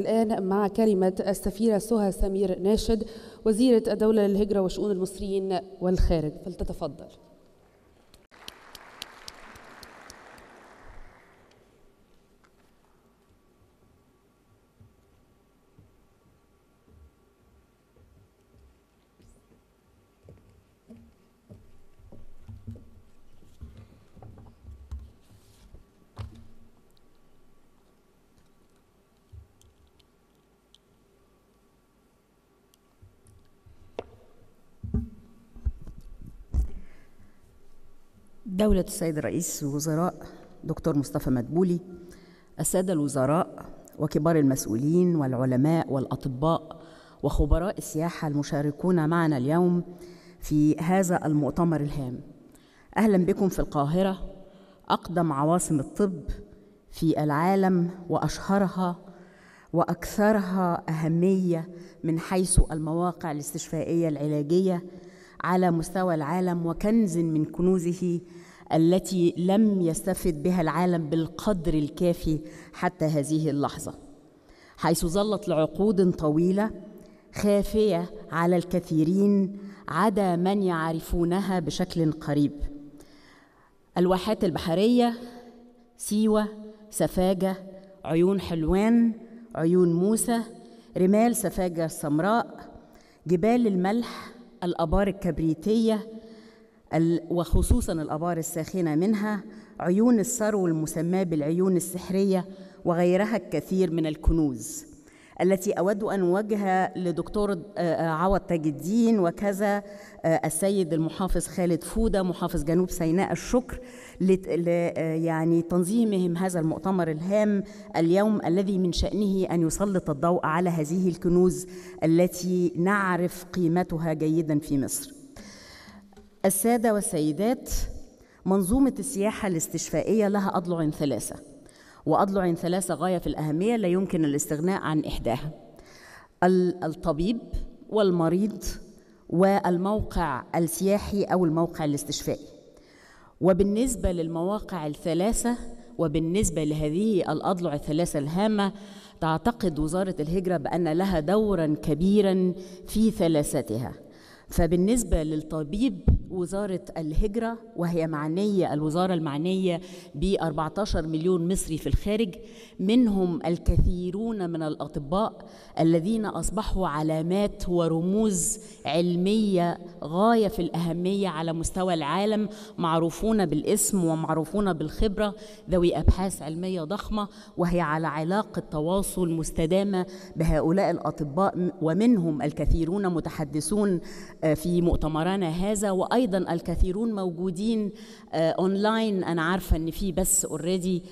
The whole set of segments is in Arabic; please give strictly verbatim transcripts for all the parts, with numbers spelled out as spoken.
والآن مع كلمة السفيرة سهى سمير ناشد وزيرة الدولة للهجرة وشؤون المصريين والخارج، فلتتفضل. دولة السيد رئيس الوزراء دكتور مصطفى مدبولي، السادة الوزراء وكبار المسؤولين والعلماء والأطباء وخبراء السياحة المشاركون معنا اليوم في هذا المؤتمر الهام، أهلا بكم في القاهرة، أقدم عواصم الطب في العالم وأشهرها وأكثرها أهمية من حيث المواقع الاستشفائية العلاجية على مستوى العالم، وكنز من كنوزه التي لم يستفد بها العالم بالقدر الكافي حتى هذه اللحظة، حيث ظلت لعقود طويلة خافية على الكثيرين عدا من يعرفونها بشكل قريب. الواحات البحرية، سيوه، سفاجه، عيون حلوان، عيون موسى، رمال سفاجه السمراء، جبال الملح، الآبار الكبريتية وخصوصاً الآبار الساخنة منها، عيون السر والمسماة بالعيون السحرية، وغيرها الكثير من الكنوز التي أود أن أوجه لدكتور عوض تاج الدين وكذا السيد المحافظ خالد فودة محافظ جنوب سيناء الشكر يعني تنظيمهم هذا المؤتمر الهام اليوم، الذي من شأنه أن يسلط الضوء على هذه الكنوز التي نعرف قيمتها جيدا في مصر. السادة والسيدات، منظومة السياحة الاستشفائية لها أضلع ثلاثة، وأضلع ثلاثة غاية في الأهمية لا يمكن الاستغناء عن إحداها، الطبيب والمريض والموقع السياحي أو الموقع الاستشفائي. وبالنسبة للمواقع الثلاثة وبالنسبة لهذه الأضلع الثلاثة الهامة، تعتقد وزارة الهجرة بأن لها دورا كبيرا في ثلاثتها. فبالنسبة للطبيب، وزارة الهجرة وهي معنية الوزارة المعنية ب أربعة عشر مليون مصري في الخارج، منهم الكثيرون من الأطباء الذين أصبحوا علامات ورموز علمية غاية في الأهمية على مستوى العالم، معروفون بالاسم ومعروفون بالخبرة، ذوي أبحاث علمية ضخمة، وهي على علاقة تواصل مستدامة بهؤلاء الأطباء، ومنهم الكثيرون متحدثون في مؤتمرنا هذا، وأيضا أيضا الكثيرون موجودين أونلاين. أنا عارفة أن في بس أوريدي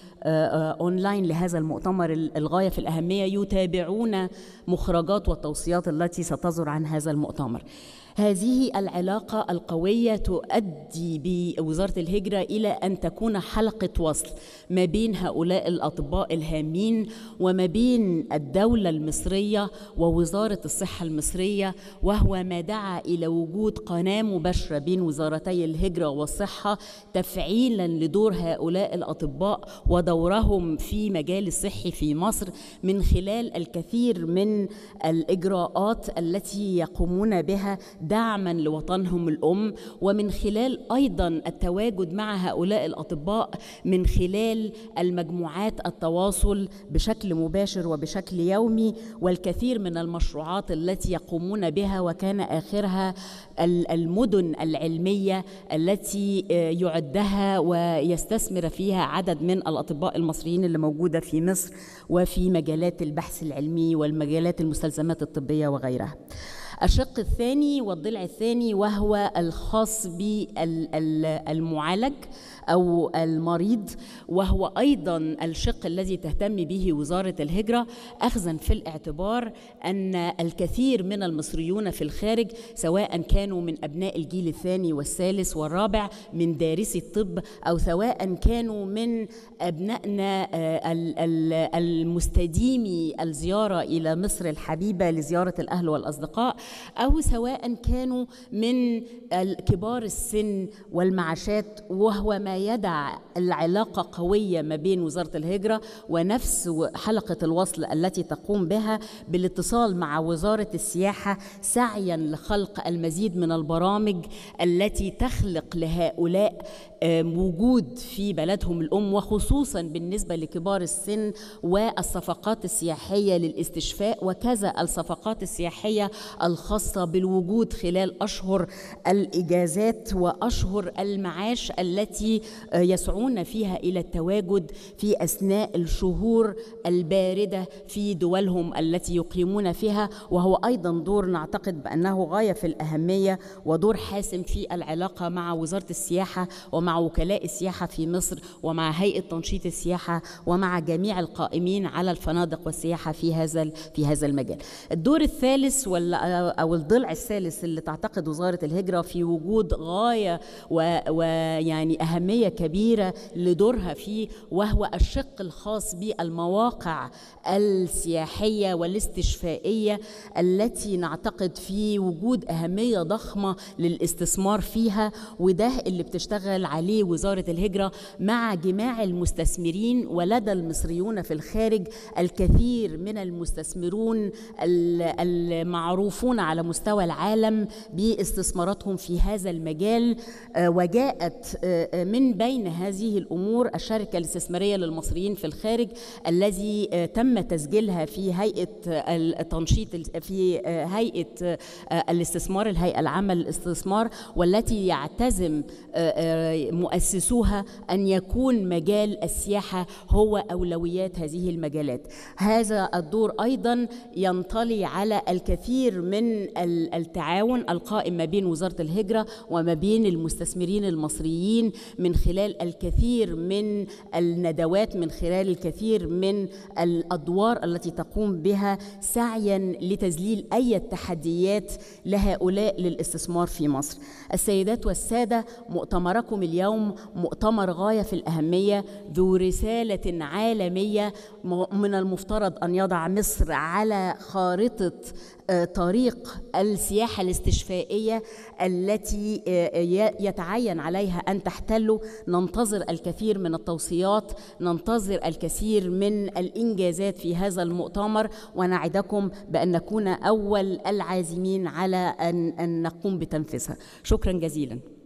أونلاين لهذا المؤتمر الغاية في الأهمية يتابعون مخرجات والتوصيات التي ستظهر عن هذا المؤتمر. هذه العلاقة القوية تؤدي بوزارة الهجرة إلى أن تكون حلقة وصل ما بين هؤلاء الأطباء الهامين وما بين الدولة المصرية ووزارة الصحة المصرية، وهو ما دعا إلى وجود قناة مباشرة بين وزارتي الهجرة والصحة، تفعيلا لدور هؤلاء الأطباء ودورهم في مجال الصحي في مصر من خلال الكثير من الإجراءات التي يقومون بها دعما لوطنهم الأم، ومن خلال أيضا التواجد مع هؤلاء الأطباء من خلال المجموعات التواصل بشكل مباشر وبشكل يومي، والكثير من المشروعات التي يقومون بها، وكان آخرها المدن العلمية التي يعدها ويستثمر فيها عدد من الأطباء المصريين اللي موجودة في مصر وفي مجالات البحث العلمي والمجالات المستلزمات الطبية وغيرها. الشق الثاني والضلع الثاني وهو الخاص بالمعالج أو المريض، وهو أيضا الشق الذي تهتم به وزارة الهجرة، أخذا في الاعتبار أن الكثير من المصريون في الخارج سواء كانوا من أبناء الجيل الثاني والثالث والرابع من دارسي الطب، أو سواء كانوا من أبنائنا المستديمي الزيارة إلى مصر الحبيبة لزيارة الأهل والأصدقاء، أو سواء كانوا من كبار السن والمعاشات، وهو ما يدع العلاقة قوية ما بين وزارة الهجرة ونفس حلقة الوصل التي تقوم بها بالاتصال مع وزارة السياحة سعيا لخلق المزيد من البرامج التي تخلق لهؤلاء وجود في بلدهم الأم، وخصوصا بالنسبة لكبار السن، والصفقات السياحية للاستشفاء وكذا الصفقات السياحية الخاصة بالوجود خلال أشهر الإجازات وأشهر المعاش التي يسعون فيها إلى التواجد في أثناء الشهور الباردة في دولهم التي يقيمون فيها، وهو أيضا دور نعتقد بأنه غاية في الأهمية ودور حاسم في العلاقة مع وزارة السياحة ومع وكلاء السياحة في مصر ومع هيئة تنشيط السياحة ومع جميع القائمين على الفنادق والسياحة في هذا في هذا المجال. الدور الثالث ولا أو الضلع الثالث اللي تعتقد وزارة الهجرة في وجود غاية ويعني أهمية كبيرة لدورها فيه، وهو الشق الخاص بالمواقع السياحية والاستشفائية التي نعتقد في وجود أهمية ضخمة للاستثمار فيها، وده اللي بتشتغل عليه وزارة الهجرة مع جماع المستثمرين. ولدى المصريون في الخارج الكثير من المستثمرون المعروفون على مستوى العالم باستثماراتهم في هذا المجال، وجاءت من بين هذه الأمور الشركة الاستثمارية للمصريين في الخارج الذي تم تسجيلها في هيئة التنشيط في هيئة الاستثمار الهيئة العامة للاستثمار، والتي يعتزم مؤسسوها أن يكون مجال السياحة هو أولويات هذه المجالات. هذا الدور أيضا ينطلي على الكثير من التعاون القائم ما بين وزارة الهجرة وما بين المستثمرين المصريين من خلال الكثير من الندوات، من خلال الكثير من الأدوار التي تقوم بها سعيا لتذليل أي تحديات لهؤلاء للاستثمار في مصر. السيدات والسادة، مؤتمركم اليوم مؤتمر غاية في الأهمية ذو رسالة عالمية، من المفترض أن يضع مصر على خارطة طريق السياحة الاستشفائية التي يتعين عليها أن تحتله. ننتظر الكثير من التوصيات، ننتظر الكثير من الإنجازات في هذا المؤتمر، ونعدكم بأن نكون أول العازمين على أن نقوم بتنفيذها. شكرا جزيلا.